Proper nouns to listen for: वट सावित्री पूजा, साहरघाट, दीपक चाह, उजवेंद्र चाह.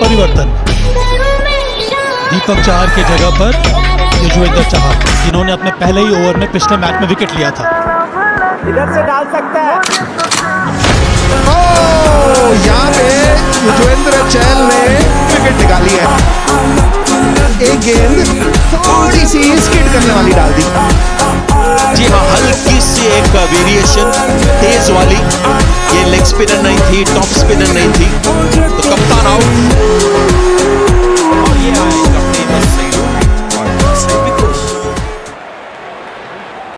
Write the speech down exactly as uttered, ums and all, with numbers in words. परिवर्तन। दीपक चाह के जगह पर उजवेंद्र चाह, जिन्होंने अपने पहले ही ओवर में पिछले मैच में विकेट लिया था। इधर से डाल सकता है। ओ, यहाँ पे उजवेंद्र चाह ने विकेट निकाली है। एक गेंद थोड़ी सी स्किड करने वाली डाल दी। जी हाँ, हल्की सी एक वेरिएशन तेज वाली। ये लेग स्पिनर नहीं थी, टॉप स्पिनर नहीं थी, तो कप्तान आउट।